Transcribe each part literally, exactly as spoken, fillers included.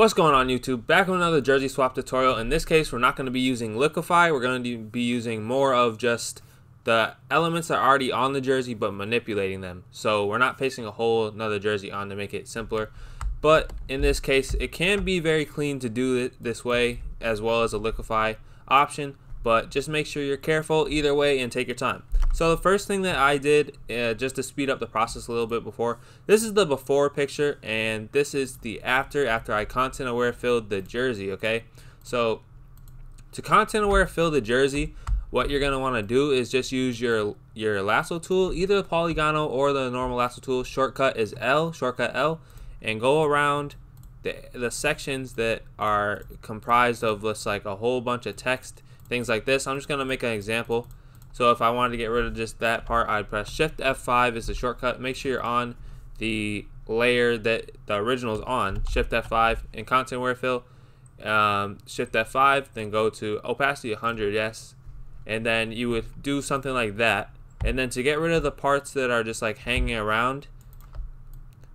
What's going on, YouTube? Back with another jersey swap tutorial. In this case, we're not going to be using Liquify. We're going to be using more of just the elements that are already on the jersey, but manipulating them. So we're not pasting a whole another jersey on to make it simpler. But in this case, it can be very clean to do it this way, as well as a Liquify option. But just make sure you're careful either way and take your time. So the first thing that I did, uh, just to speed up the process a little bit before, this is the before picture and this is the after, after I content aware filled the jersey, okay? So to content aware fill the jersey, what you're gonna wanna do is just use your, your lasso tool, either the polygonal or the normal lasso tool. Shortcut is L, shortcut L, and go around the, the sections that are comprised of just like a whole bunch of text, things like this. I'm just gonna make an example. So if I wanted to get rid of just that part, I'd press Shift F five is the shortcut. Make sure you're on the layer that the original is on. Shift F five and content aware fill. Um, Shift F five, then go to opacity one hundred, yes. And then you would do something like that. And then to get rid of the parts that are just like hanging around,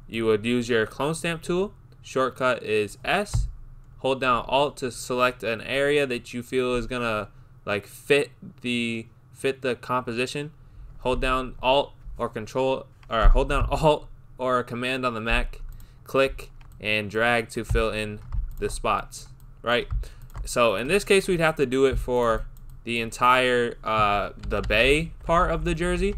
you would use your clone stamp tool. Shortcut is S. Hold down Alt to select an area that you feel is gonna like fit the fit the composition. Hold down Alt or Control, or hold down Alt or Command on the Mac, click and drag to fill in the spots, right? So in this case, we'd have to do it for the entire uh, the bay part of the jersey,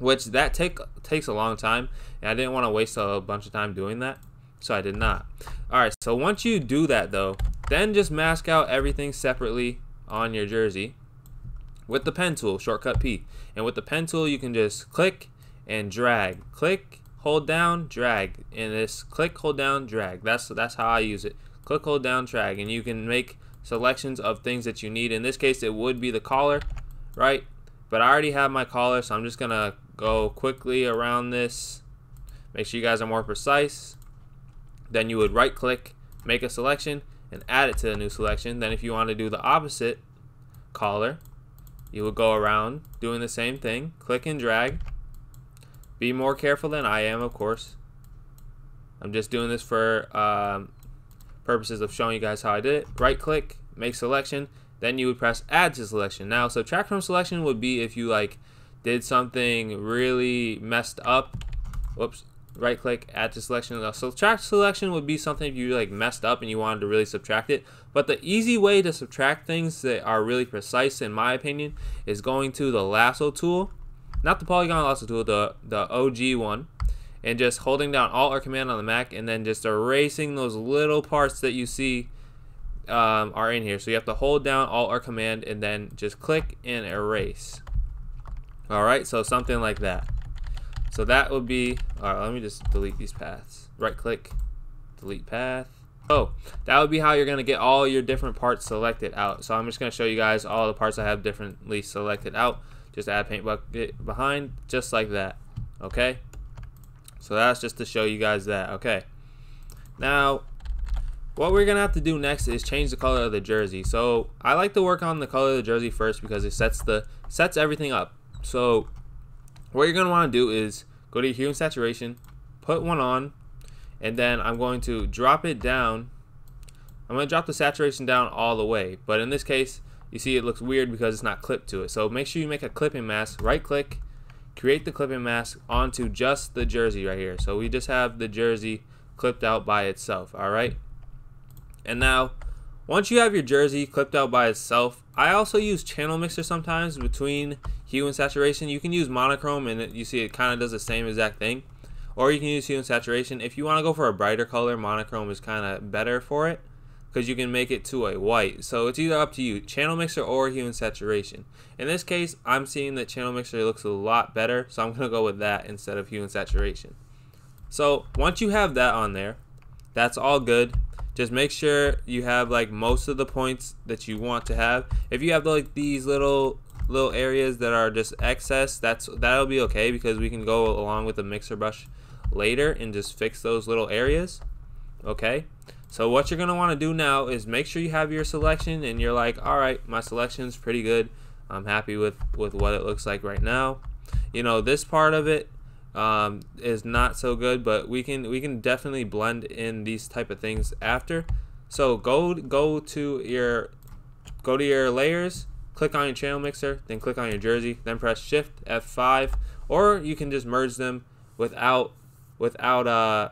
which that take takes a long time, and I didn't want to waste a bunch of time doing that, so I did not. All right, so once you do that though, then just mask out everything separately on your jersey with the pen tool, shortcut P. And with the pen tool, you can just click and drag. Click, hold down, drag. And this click, hold down, drag. That's that's how I use it. Click, hold down, drag. And you can make selections of things that you need. In this case, it would be the collar, right? But I already have my collar, so I'm just gonna go quickly around this. Make sure you guys are more precise. Then you would right click, make a selection, and add it to the new selection. Then if you want to do the opposite collar, you will go around doing the same thing, click and drag. Be more careful than I am, of course. I'm just doing this for um, purposes of showing you guys how I did it. Right click, make selection, then you would press add to selection. Now, subtract from selection would be if you like did something really messed up. Whoops, right click, add to selection. Now, subtract selection would be something if you like messed up and you wanted to really subtract it. But the easy way to subtract things that are really precise, in my opinion, is going to the lasso tool, not the polygon lasso tool, the, the O G one, and just holding down Alt or Command on the Mac and then just erasing those little parts that you see um, are in here. So you have to hold down Alt or Command and then just click and erase. All right, so something like that. So that would be, all right, let me just delete these paths. Right click, delete path. Oh, that would be how you're gonna get all your different parts selected out. So I'm just gonna show you guys all the parts I have differently selected out. Just add paint bucket behind, just like that, okay? So that's just to show you guys that, okay? Now, what we're gonna have to do next is change the color of the jersey. So I like to work on the color of the jersey first because it sets the sets everything up. So what you're gonna wanna do is go to your hue and saturation, put one on, and then I'm going to drop it down. I'm going to drop the saturation down all the way. But in this case, you see it looks weird because it's not clipped to it. So make sure you make a clipping mask. Right click, create the clipping mask onto just the jersey right here. So we just have the jersey clipped out by itself. All right. And now once you have your jersey clipped out by itself, I also use channel mixer sometimes between hue and saturation. You can use monochrome and it, you see it kind of does the same exact thing. Or you can use hue and saturation. If you want to go for a brighter color, monochrome is kind of better for it because you can make it to a white. So it's either up to you, channel mixer or hue and saturation. In this case, I'm seeing that channel mixer looks a lot better, so I'm going to go with that instead of hue and saturation. So once you have that on there, that's all good. Just make sure you have like most of the points that you want to have. If you have like these little little areas that are just excess, that's that'll be okay because we can go along with the mixer brush later and just fix those little areas, okay? So what you're gonna want to do now is make sure you have your selection and you're like, all right, my selection's pretty good, I'm happy with with what it looks like right now. You know, this part of it um, is not so good, but we can we can definitely blend in these type of things after. So go go to your go to your layers, click on your channel mixer, then click on your jersey, then press Shift F five, or you can just merge them without without uh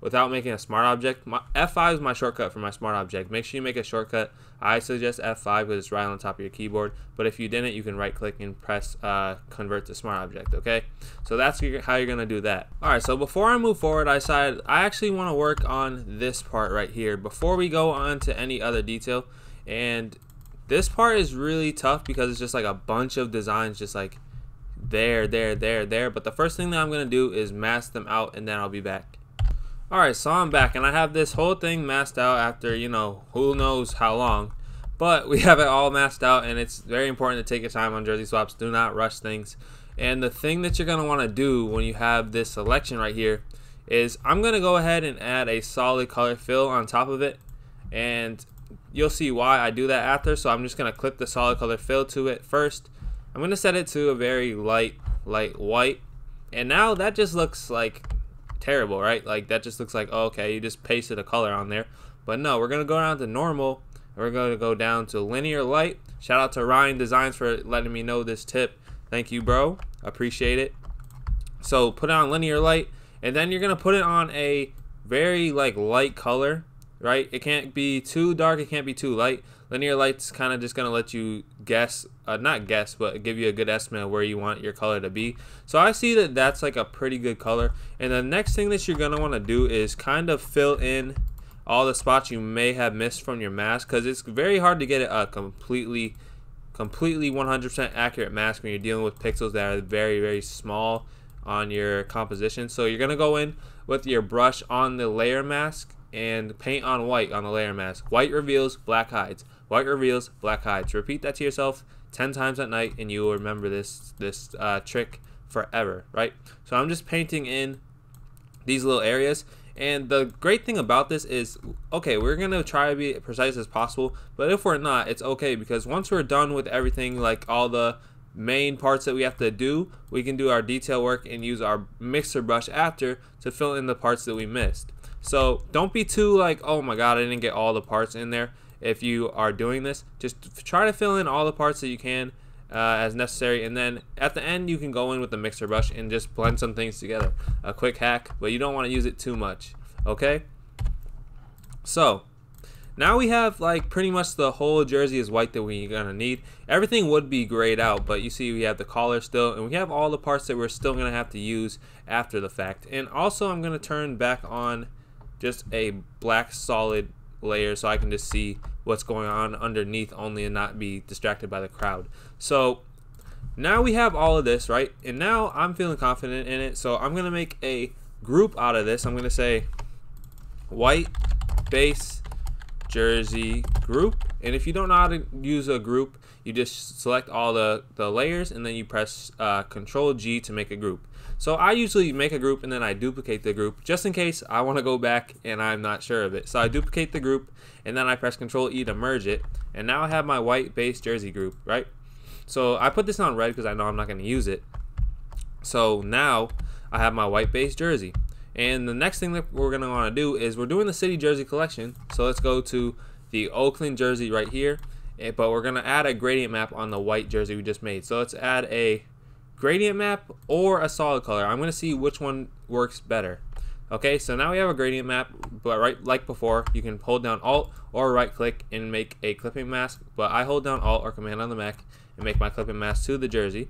without making a smart object. My, F five is my shortcut for my smart object. Make sure you make a shortcut. I suggest F five because it's right on top of your keyboard, but if you didn't, you can right click and press uh, convert to smart object, okay? So that's how you're gonna do that. All right, so before I move forward, I decided I actually wanna work on this part right here before we go on to any other detail. And this part is really tough because it's just like a bunch of designs just like there, there, there, there. But the first thing that I'm gonna do is mask them out and then I'll be back. Alright, so I'm back and I have this whole thing masked out after, you know, who knows how long. But we have it all masked out, and it's very important to take your time on jersey swaps. Do not rush things. And the thing that you're going to want to do when you have this selection right here is I'm going to go ahead and add a solid color fill on top of it. And you'll see why I do that after. So I'm just going to clip the solid color fill to it first. I'm going to set it to a very light, light white. And now that just looks like terrible, right? Like that just looks like, oh, okay, you just pasted a color on there. But no, we're gonna go down to normal and we're gonna go down to linear light. Shout out to Ryan Designs for letting me know this tip. Thank you, bro, appreciate it. So put it on linear light, and then you're gonna put it on a very like light color, right? It can't be too dark, it can't be too light. Linear light's kind of just gonna let you guess, uh, not guess, but give you a good estimate of where you want your color to be. So I see that that's like a pretty good color. And the next thing that you're gonna want to do is kind of fill in all the spots you may have missed from your mask, because it's very hard to get a completely, completely one hundred percent accurate mask when you're dealing with pixels that are very, very small on your composition. So you're gonna go in with your brush on the layer mask and paint on white on the layer mask. White reveals, black hides. White reveals, black hides. Repeat that to yourself ten times at night and you will remember this this uh, trick forever, right? So I'm just painting in these little areas, and the great thing about this is, okay, we're gonna try to be precise as possible, but if we're not, it's okay, because once we're done with everything, like all the main parts that we have to do, we can do our detail work and use our mixer brush after to fill in the parts that we missed. So don't be too like, oh my god, I didn't get all the parts in there. If you are doing this, just try to fill in all the parts that you can uh, as necessary, and then at the end you can go in with the mixer brush and just blend some things together. A quick hack, but you don't want to use it too much, okay? So now we have like pretty much the whole jersey is white that we're gonna need. Everything would be grayed out, but you see we have the collar still, and we have all the parts that we're still gonna have to use after the fact. And also I'm gonna turn back on just a black solid layer so I can just see what's going on underneath only and not be distracted by the crowd. So now we have all of this, right? And now I'm feeling confident in it, so I'm gonna make a group out of this. I'm gonna say white base jersey group. And if you don't know how to use a group, you just select all the the layers and then you press uh, Control G to make a group. So I usually make a group and then I duplicate the group just in case I want to go back and I'm not sure of it. So I duplicate the group and then I press Control E to merge it, and now I have my white base jersey group, right? So I put this on red because I know I'm not going to use it. So now I have my white base jersey. And the next thing that we're going to want to do is we're doing the city jersey collection. So let's go to the Oakland jersey right here, but we're going to add a gradient map on the white jersey we just made. So let's add a gradient map or a solid color. I'm going to see which one works better. Okay, so now we have a gradient map, but right like before, you can hold down Alt or right click and make a clipping mask, but I hold down Alt or Command on the Mac and make my clipping mask to the jersey.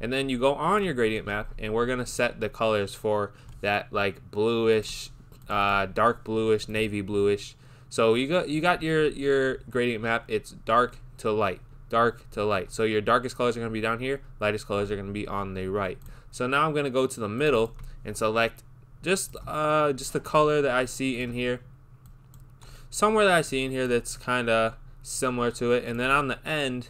And then you go on your gradient map, and we're going to set the colors for that like bluish, uh, dark bluish, navy bluish. So you got you got your your gradient map. It's dark to light, dark to light. So your darkest colors are going to be down here. Lightest colors are going to be on the right. So now I'm going to go to the middle and select just uh, just the color that I see in here. Somewhere that I see in here that's kind of similar to it. And then on the end,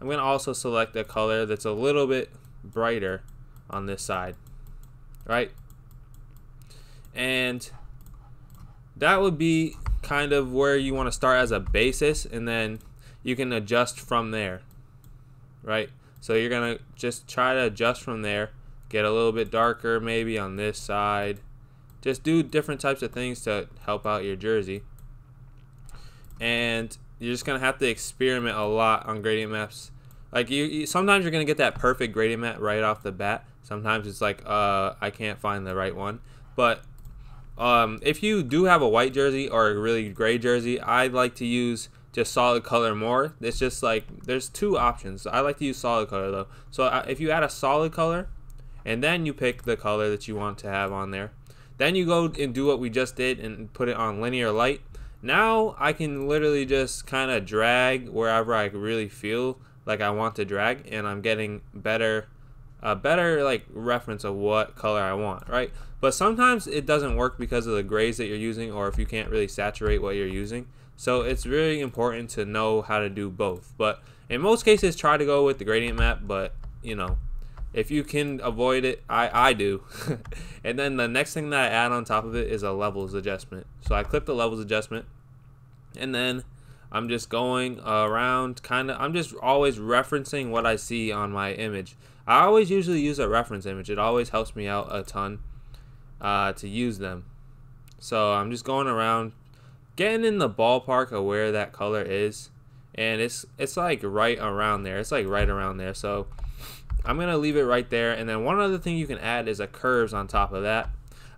I'm going to also select a color that's a little bit brighter on this side, right? And that would be kind of where you want to start as a basis, and then you can adjust from there, right? So you're gonna just try to adjust from there, get a little bit darker maybe on this side. Just do different types of things to help out your jersey. And you're just going to have to experiment a lot on gradient maps. Like you, you sometimes you're going to get that perfect gradient map right off the bat. Sometimes it's like, uh, I can't find the right one. But um, if you do have a white jersey or a really gray jersey, I like to use just solid color more. It's just like, there's two options. I like to use solid color though. So I, if you add a solid color and then you pick the color that you want to have on there, then you go and do what we just did and put it on linear light. Now I can literally just kind of drag wherever I really feel like I want to drag, and I'm getting better a better like reference of what color I want, right? But sometimes it doesn't work because of the grays that you're using, or if you can't really saturate what you're using. So it's really important to know how to do both. But in most cases, try to go with the gradient map, but you know, if you can avoid it, I, I do. And then the next thing that I add on top of it is a levels adjustment. So I clip the levels adjustment, and then I'm just going around kind of, I'm just always referencing what I see on my image. I always usually use a reference image. It always helps me out a ton uh, to use them. So I'm just going around, getting in the ballpark of where that color is. And it's, it's like right around there. It's like right around there. So I'm gonna leave it right there. And then one other thing you can add is a curves on top of that.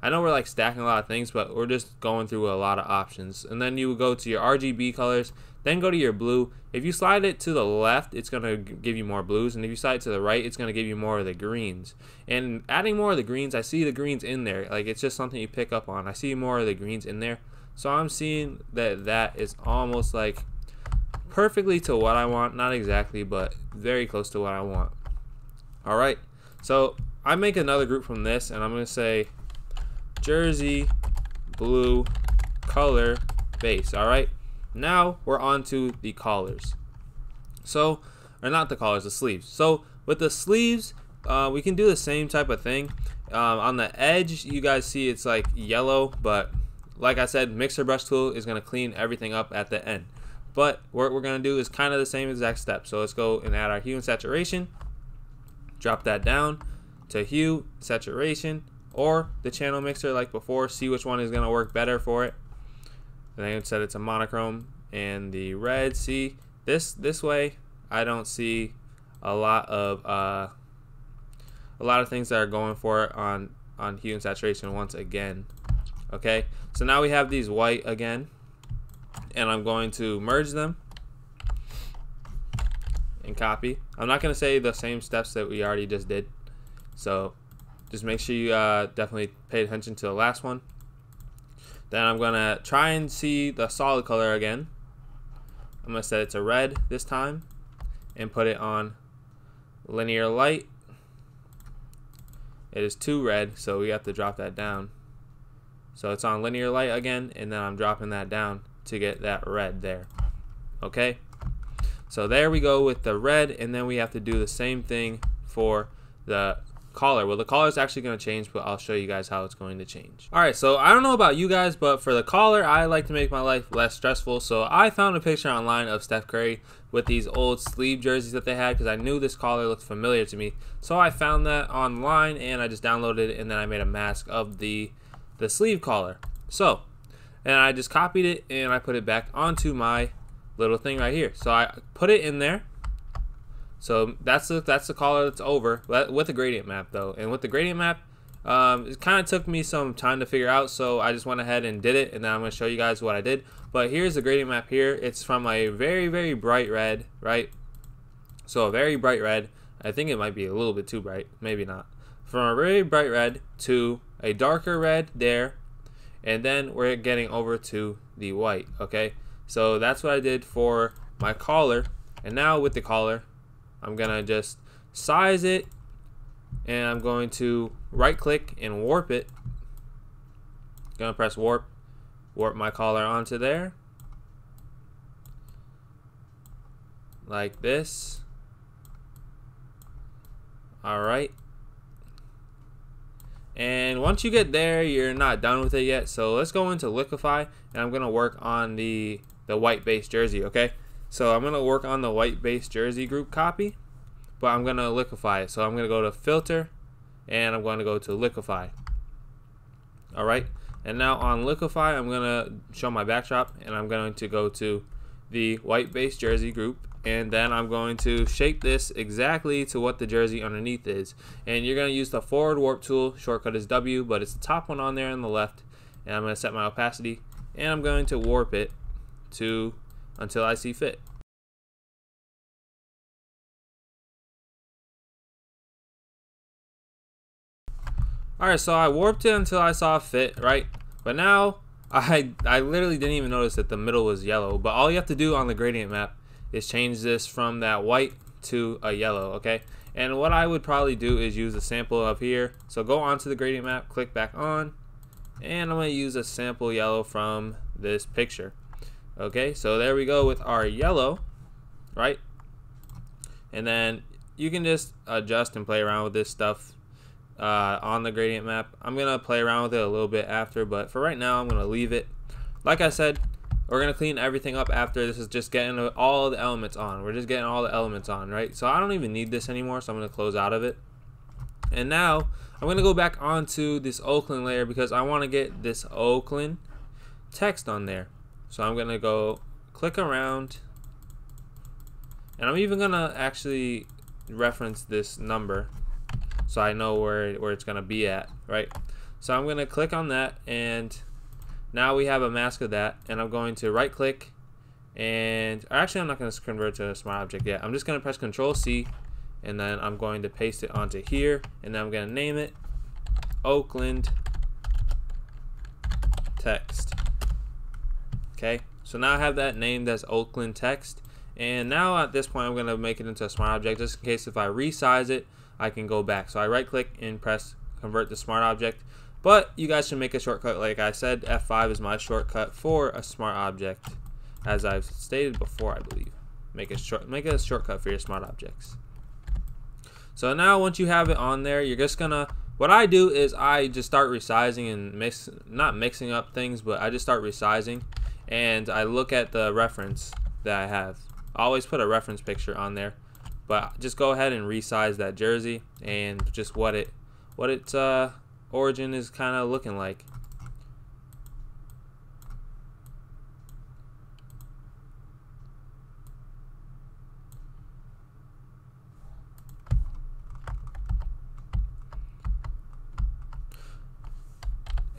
I know we're like stacking a lot of things, but we're just going through a lot of options. And then you would go to your R G B colors, then go to your blue. If you slide it to the left, it's gonna give you more blues, and if you slide it to the right, it's gonna give you more of the greens. And adding more of the greens, I see the greens in there. Like, it's just something you pick up on. I see more of the greens in there. So I'm seeing that that is almost like perfectly to what I want. Not exactly, but very close to what I want. All right, so I make another group from this, and I'm gonna say jersey blue color base. All right, now we're on to the collars. So, or not the collars, the sleeves. So with the sleeves, uh, we can do the same type of thing. Um, on the edge, you guys see it's like yellow, but like I said, mixer brush tool is gonna clean everything up at the end. But what we're gonna do is kind of the same exact step. So let's go and add our hue and saturation. Drop that down to hue, saturation, or the channel mixer like before. See which one is gonna work better for it. And then set it to monochrome and the red. See this this way, I don't see a lot of uh, a lot of things that are going for it on on hue and saturation once again. Okay, so now we have these white again, and I'm going to merge them and copy. I'm not gonna say the same steps that we already just did, so just make sure you uh, definitely pay attention to the last one. Then I'm gonna try and see the solid color again. I'm gonna set it to red this time and put it on linear light. It is too red, so we have to drop that down. So it's on linear light again, and then I'm dropping that down to get that red there. Okay, so there we go with the red, and then we have to do the same thing for the collar. Well, the collar is actually going to change, but I'll show you guys how it's going to change. All right, so I don't know about you guys, but for the collar, I like to make my life less stressful. So I found a picture online of Steph Curry with these old sleeve jerseys that they had, because I knew this collar looked familiar to me. So I found that online, and I just downloaded it, and then I made a mask of the, the sleeve collar. So, and I just copied it, and I put it back onto my little thing right here. So I put it in there. So that's the, that's the color that's over with the gradient map though. And with the gradient map, um, it kind of took me some time to figure out. So I just went ahead and did it, and then I'm going to show you guys what I did. But here's the gradient map here. It's from a very, very bright red, right? So a very bright red. I think it might be a little bit too bright. Maybe not. From a very bright red to a darker red there. And then we're getting over to the white. Okay. So that's what I did for my collar. And now with the collar, I'm gonna just size it, and I'm going to right click and warp it. Gonna press warp, warp my collar onto there. Like this. All right. And once you get there, you're not done with it yet. So let's go into liquify, and I'm gonna work on the the white base jersey. Okay, so I'm gonna work on the white base jersey group copy, but I'm gonna liquify it. So I'm gonna go to filter, and I'm going to go to liquify. All right, and now on liquify, I'm gonna show my backdrop, and I'm going to go to the white base jersey group, and then I'm going to shape this exactly to what the jersey underneath is. And you're gonna use the forward warp tool, shortcut is W, but it's the top one on there on the left, and I'm gonna set my opacity, and I'm going to warp it to until I see fit. Alright, so I warped it until I saw fit, right? But now, I, I literally didn't even notice that the middle was yellow. But all you have to do on the gradient map is change this from that white to a yellow, okay? And what I would probably do is use a sample up here. So go onto the gradient map, click back on, and I'm going to use a sample yellow from this picture. Okay, so there we go with our yellow, right? And then you can just adjust and play around with this stuff. Uh, on the gradient map, I'm gonna play around with it a little bit after, but for right now I'm gonna leave it. Like I said, we're gonna clean everything up after. This is just getting all the elements on. We're just getting all the elements on, right? So I don't even need this anymore, so I'm gonna close out of it. And now I'm gonna go back onto this Oakland layer because I want to get this Oakland text on there. So I'm gonna go click around, and I'm even gonna actually reference this number so I know where, where it's gonna be at, right? So I'm gonna click on that, and now we have a mask of that, and I'm going to right click, and actually I'm not gonna convert to a smart object yet. I'm just gonna press Control C, and then I'm going to paste it onto here, and then I'm gonna name it Oakland Text. Okay, so now I have that named as Oakland Text, and now at this point I'm gonna make it into a smart object just in case if I resize it, I can go back. So I right click and press convert to smart object, but you guys should make a shortcut. Like I said, F five is my shortcut for a smart object, as I've stated before, I believe. Make a short make a shortcut for your smart objects. So now once you have it on there, you're just gonna, what I do is I just start resizing and mix, not mixing up things, but I just start resizing, and I look at the reference that I have. I always put a reference picture on there. But just go ahead and resize that jersey and just what it what its uh, origin is kind of looking like.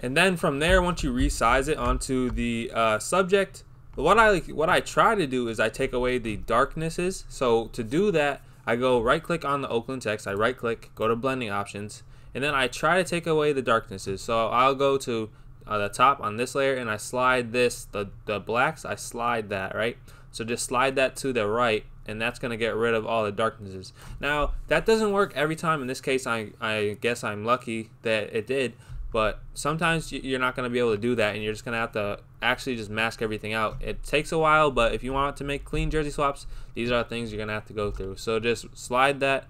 And then from there, once you resize it onto the uh, subject, What I what I try to do is I take away the darknesses. So to do that, I go right click on the Oakland text. I right click, go to blending options, and then I try to take away the darknesses. So I'll go to uh, the top on this layer, and I slide this the the blacks. I slide that, right? So just slide that to the right, and that's gonna get rid of all the darknesses. Now that doesn't work every time. In this case, I I guess I'm lucky that it did. But sometimes you're not going to be able to do that, and you're just going to have to actually just mask everything out. It takes a while, but if you want to make clean jersey swaps, these are the things you're going to have to go through. So just slide that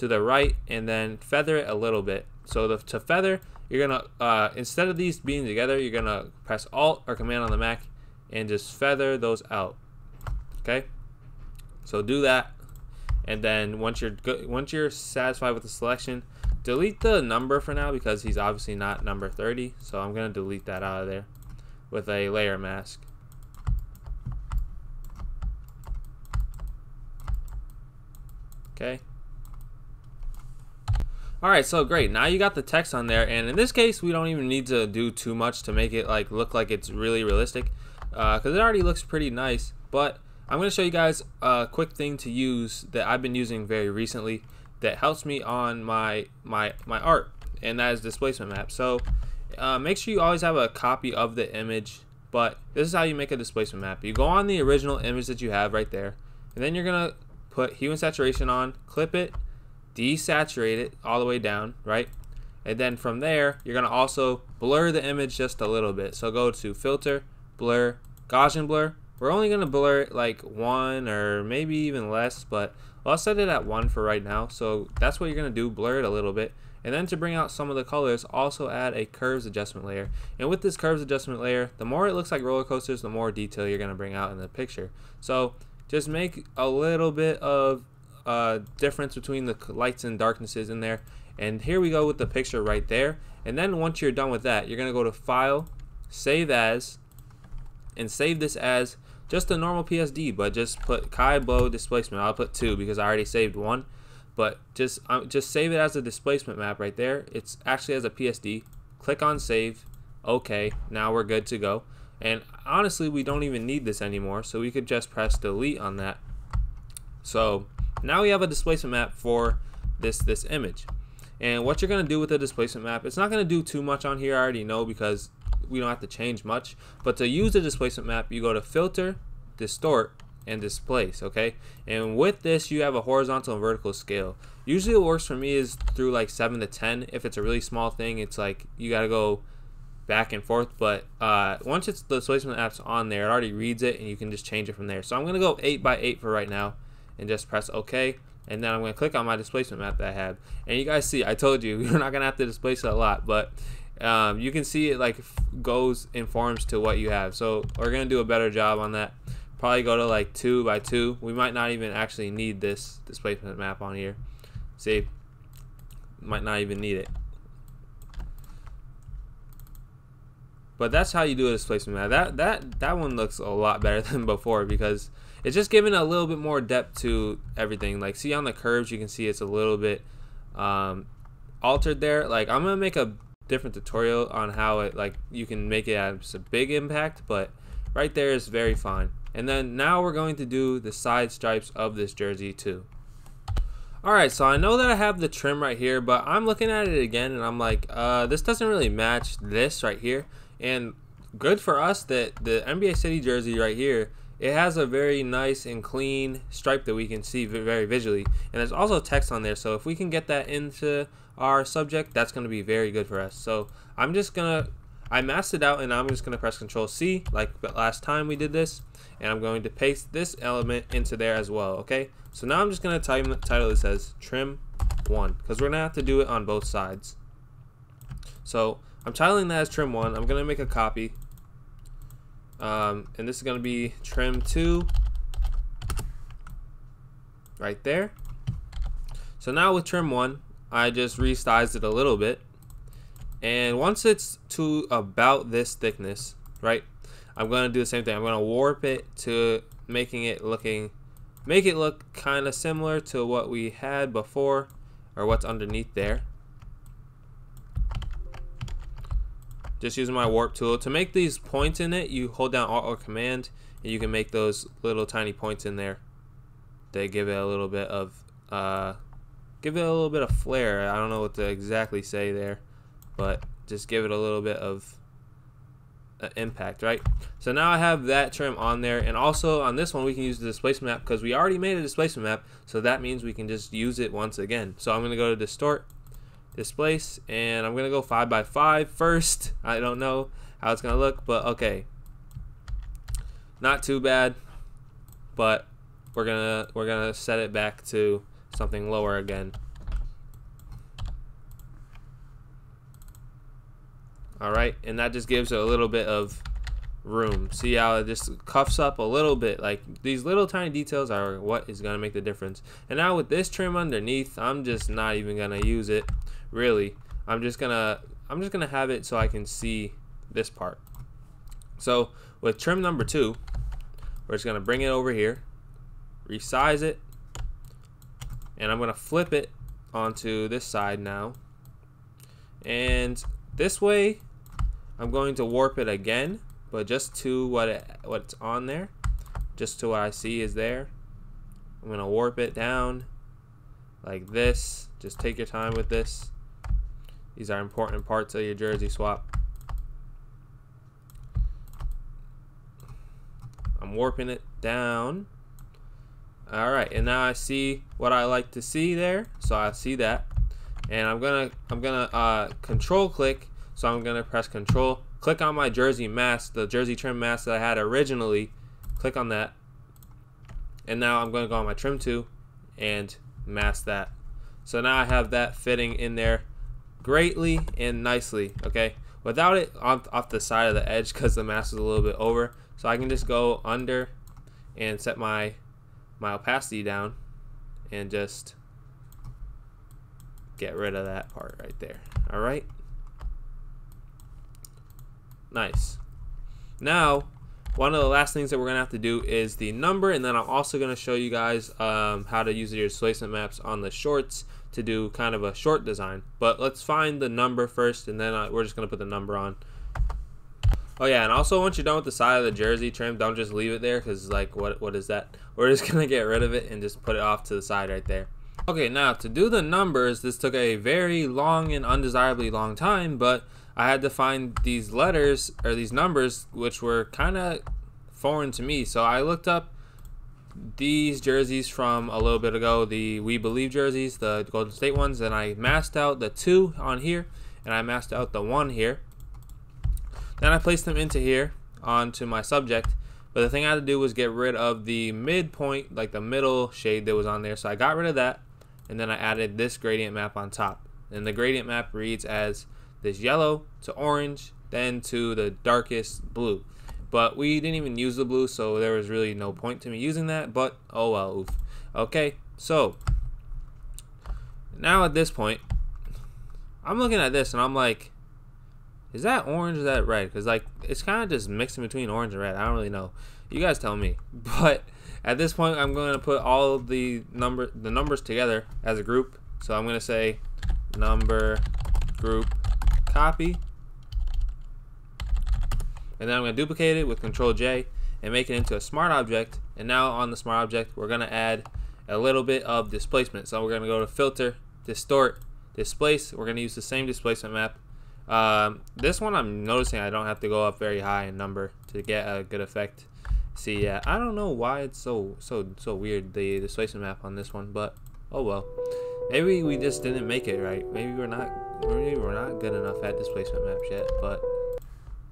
to the right and then feather it a little bit. So the, to feather, you're going to, uh, instead of these being together, you're going to press Alt or Command on the Mac and just feather those out. Okay? So do that, and then once you're, go once you're satisfied with the selection, delete the number for now because he's obviously not number thirty, so I'm going to delete that out of there with a layer mask. Okay. Alright, so great. Now you got the text on there, and in this case, we don't even need to do too much to make it like look like it's really realistic because uh, it already looks pretty nice, but I'm going to show you guys a quick thing to use that I've been using very recently that helps me on my my my art, and that is displacement map. So uh, make sure you always have a copy of the image, but this is how you make a displacement map. You go on the original image that you have right there, and then you're gonna put hue and saturation on, clip it, desaturate it all the way down, right? And then from there you're gonna also blur the image just a little bit. So go to filter, blur, Gaussian blur. We're only gonna blur it like one or maybe even less, but I'll set it at one for right now. So that's what you're gonna do, blur it a little bit. And then to bring out some of the colors, also add a curves adjustment layer. And with this curves adjustment layer, the more it looks like roller coasters, the more detail you're gonna bring out in the picture. So just make a little bit of uh, difference between the lights and darknesses in there, And here we go with the picture right there. And then once you're done with that, you're gonna go to File, Save As, and save this as just a normal P S D, but just put Kai Bow displacement. I'll put two because I already saved one, but just um, just save it as a displacement map right there. It's actually as a P S D. Click on Save. Okay, now we're good to go. And honestly, we don't even need this anymore, so we could just press delete on that. So now we have a displacement map for this this image. And what you're gonna do with the displacement map, it's not gonna do too much on here, I already know, because we don't have to change much. But to use the displacement map, you go to Filter, Distort, and Displace, okay? And with this, you have a horizontal and vertical scale. Usually what works for me is through like seven to ten. If it's a really small thing, it's like you gotta go back and forth, but uh, once it's the displacement map's on there, it already reads it and you can just change it from there. So I'm gonna go eight by eight for right now and just press OK. And then I'm gonna click on my displacement map that I have. And you guys see, I told you, you're not gonna have to displace it a lot, but um, you can see it like goes and forms to what you have. So we're gonna do a better job on that. Probably go to like two by two. We might not even actually need this displacement map on here. See, might not even need it. But that's how you do a displacement map. That that that one looks a lot better than before because it's just giving a little bit more depth to everything. Like, see on the curves, you can see it's a little bit um, altered there. Like, I'm gonna make a different tutorial on how it like you can make it have a big impact, but right there is very fine. And then now we're going to do the side stripes of this jersey too. Alright, so I know that I have the trim right here, but I'm looking at it again and I'm like, uh, this doesn't really match this right here. And good for us that the N B A City jersey right here, it has a very nice and clean stripe that we can see very visually. And there's also text on there, so if we can get that into our subject, that's going to be very good for us. So I'm just going to, I masked it out and I'm just going to press control C like last time we did this. And I'm going to paste this element into there as well, okay? So now I'm just going to title this as trim one because we're going to have to do it on both sides. So I'm titling that as trim one. I'm going to make a copy. Um, and this is going to be trim two right there. So now with trim one, I just resized it a little bit. And once it's to about this thickness, right, I'm going to do the same thing. I'm going to warp it to making it looking, make it look kind of similar to what we had before or what's underneath there. Just using my warp tool to make these points in it. You hold down Alt or Command and you can make those little tiny points in there. They give it a little bit of uh, give it a little bit of flair. I don't know what to exactly say there, but just give it a little bit of uh, impact, right? So now I have that trim on there, and also on this one we can use the displacement map because we already made a displacement map, so that means we can just use it once again. So I'm going to go to Distort, Displace, and I'm gonna go five by five first. I don't know how it's gonna look, but okay, not too bad. But we're gonna we're gonna set it back to something lower again. All right, and that just gives it a little bit of room. See how it just cuffs up a little bit? Like, these little tiny details are what is gonna make the difference. And now with this trim underneath, I'm just not even gonna use it. Really, I'm just gonna I'm just gonna have it so I can see this part. So with trim number two, we're just gonna bring it over here, resize it, and I'm gonna flip it onto this side now. And this way, I'm going to warp it again, but just to what it, what's on there, just to what I see is there. I'm gonna warp it down like this. Just take your time with this. These are important parts of your jersey swap. I'm warping it down. All right, and now I see what I like to see there, so I see that. And I'm gonna I'm gonna uh, control click, so I'm gonna press control. Click on my jersey mask, the jersey trim mask that I had originally. Click on that. And now I'm going to go on my trim two and mask that. So now I have that fitting in there greatly and nicely, okay? Without it off, off the side of the edge because the mask is a little bit over. So I can just go under and set my, my opacity down and just get rid of that part right there. All right. Nice. Now, one of the last things that we're going to have to do is the number, and then I'm also going to show you guys um, how to use your displacement maps on the shorts to do kind of a short design. But let's find the number first, and then I, we're just going to put the number on. Oh yeah, and also once you're done with the side of the jersey trim, don't just leave it there, because like what what is that? We're just going to get rid of it and just put it off to the side right there. Okay, now to do the numbers, this took a very long and undesirably long time, but I had to find these letters or these numbers which were kind of foreign to me. So I looked up these jerseys from a little bit ago, the We Believe jerseys, the Golden State ones, and I masked out the two on here and I masked out the one here. Then I placed them into here onto my subject, but the thing I had to do was get rid of the midpoint, like the middle shade that was on there. So I got rid of that, and then I added this gradient map on top, and the gradient map reads as this yellow to orange, then to the darkest blue. But we didn't even use the blue, so there was really no point to me using that, but oh well, oof. Okay, so now at this point, I'm looking at this and I'm like, is that orange or that red? Because like it's kind of just mixing between orange and red. I don't really know. You guys tell me. But at this point, I'm going to put all the number the numbers together as a group. So I'm going to say number group copy, and then I'm going to duplicate it with Control J and make it into a smart object. And now on the smart object, we're going to add a little bit of displacement. So we're going to go to Filter, Distort, Displace. We're going to use the same displacement map. Um, this one I'm noticing I don't have to go up very high in number to get a good effect. See, yeah, I don't know why it's so so so weird, the displacement map on this one, but oh well. Maybe we just didn't make it right. Maybe we're not maybe we're not good enough at displacement maps yet. But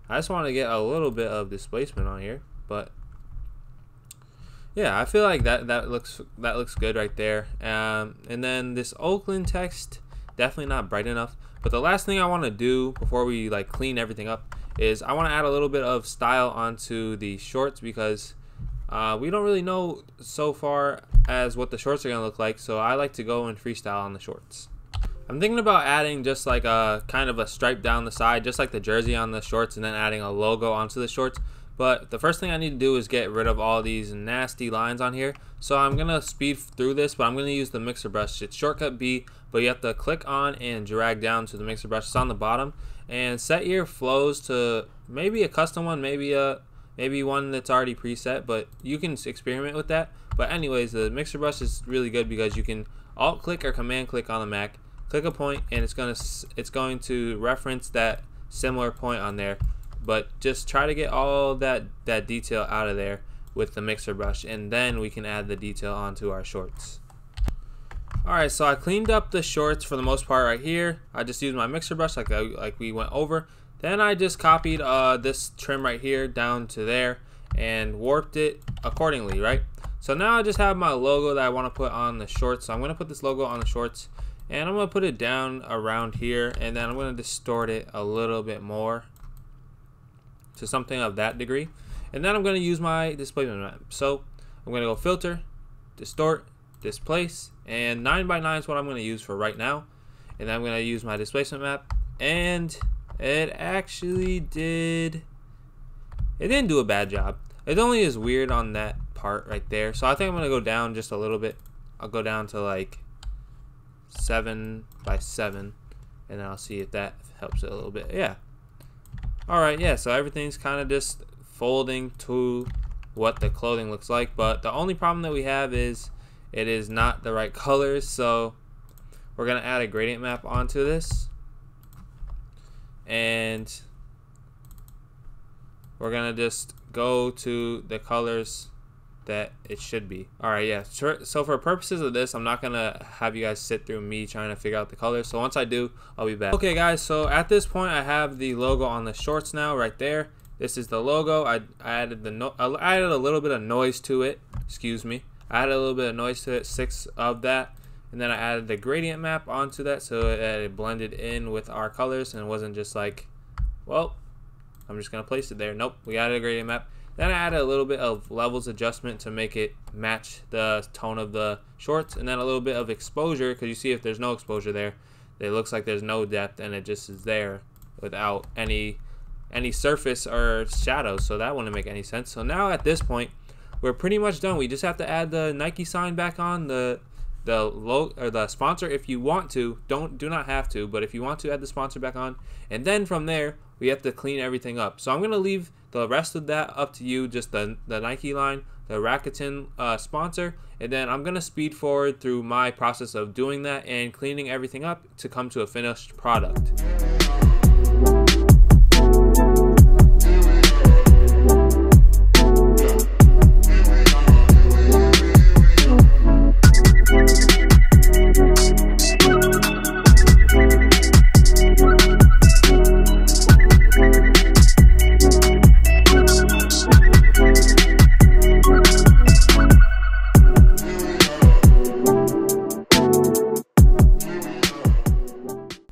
I just want to get a little bit of displacement on here. But yeah, I feel like that that looks that looks good right there. Um, and then this Oakland text, definitely not bright enough. But the last thing I want to do before we like clean everything up is I want to add a little bit of style onto the shorts, because uh, we don't really know so far as what the shorts are gonna look like. So I like to go and freestyle on the shorts. I'm thinking about adding just like a kind of a stripe down the side, just like the jersey on the shorts, and then adding a logo onto the shorts. But the first thing I need to do is get rid of all these nasty lines on here. So I'm going to speed through this, but I'm going to use the mixer brush. It's shortcut B, but you have to click on and drag down to the mixer brush. It's on the bottom. And set your flows to maybe a custom one, maybe a maybe one that's already preset, but you can experiment with that. But anyways, the mixer brush is really good because you can alt click or command click on the Mac, click a point, and it's going to it's going to reference that similar point on there. But just try to get all that, that detail out of there with the mixer brush, and then we can add the detail onto our shorts. Alright, so I cleaned up the shorts for the most part right here. I just used my mixer brush like, I, like we went over. Then I just copied uh, this trim right here down to there and warped it accordingly, right? So now I just have my logo that I want to put on the shorts. So I'm going to put this logo on the shorts, and I'm going to put it down around here, and then I'm going to distort it a little bit more to something of that degree. And then I'm going to use my displacement map. So I'm going to go Filter, Distort, Displace, and nine by nine is what I'm going to use for right now. And then I'm going to use my displacement map, and it actually did it didn't do a bad job. It only is weird on that part right there. So I think I'm going to go down just a little bit. I'll go down to like seven by seven, and then I'll see if that helps it a little bit. Yeah. Alright, yeah, so everything's kind of just folding to what the clothing looks like, but the only problem that we have is it is not the right colors, so we're going to add a gradient map onto this, and we're going to just go to the colors that it should be. Alright, yeah, so for purposes of this, I'm not going to have you guys sit through me trying to figure out the colors. So once I do, I'll be back. Okay guys, so at this point I have the logo on the shorts now right there. This is the logo. I, I added the no I added a little bit of noise to it. Excuse me. I added a little bit of noise to it, six of that. And then I added the gradient map onto that, so it, it blended in with our colors and wasn't just like, well, I'm just going to place it there. Nope, we added a gradient map. Then I added a little bit of levels adjustment to make it match the tone of the shorts, and then a little bit of exposure, because you see if there's no exposure there, It looks like there's no depth and it just is there without any any surface or shadows, so that wouldn't make any sense. So now at this point we're pretty much done. We just have to add the Nike sign back on, the the logo or the sponsor if you want to. Don't do not have to, but if you want to, add the sponsor back on, and then from there we have to clean everything up. So I'm gonna leave the rest of that up to you, just the, the Nike line, the Rakuten uh, sponsor, and then I'm gonna speed forward through my process of doing that and cleaning everything up to come to a finished product.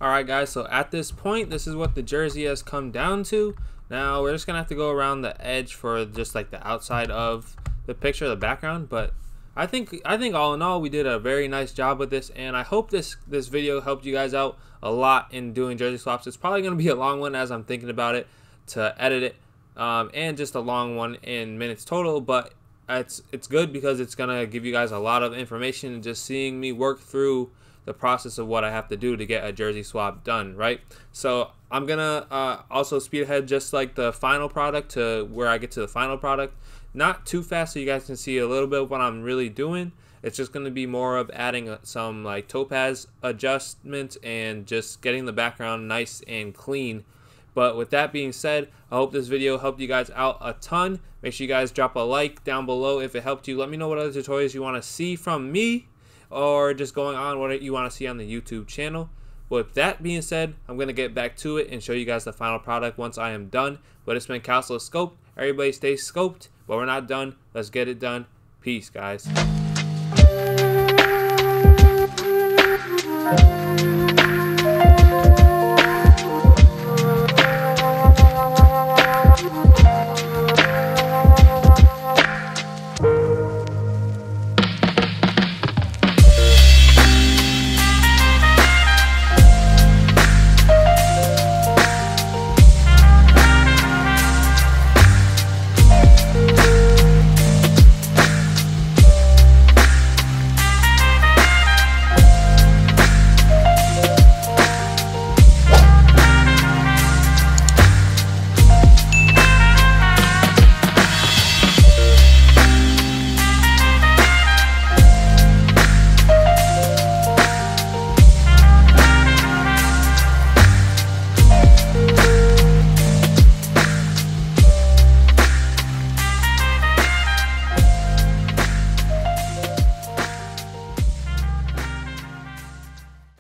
Alright guys, so at this point this is what the jersey has come down to. Now we're just gonna have to go around the edge for just like the outside of the picture, the background, but I think I think all in all we did a very nice job with this, and I hope this this video helped you guys out a lot in doing jersey swaps. It's probably gonna be a long one as I'm thinking about it to edit it, um, and just a long one in minutes total, but it's it's good because it's gonna give you guys a lot of information and just seeing me work through the process of what I have to do to get a jersey swap done, right? So I'm gonna uh, also speed ahead just like the final product to where I get to the final product. Not too fast so you guys can see a little bit of what I'm really doing. It's just gonna be more of adding some like topaz adjustments and just getting the background nice and clean. But with that being said, I hope this video helped you guys out a ton. Make sure you guys drop a like down below if it helped you. Let me know what other tutorials you wanna see from me, or just going on what you want to see on the YouTube channel. With that being said, I'm going to get back to it and show you guys the final product once I am done. But it's been Cal So Scoped. Everybody stay scoped, but we're not done. Let's get it done. Peace, guys.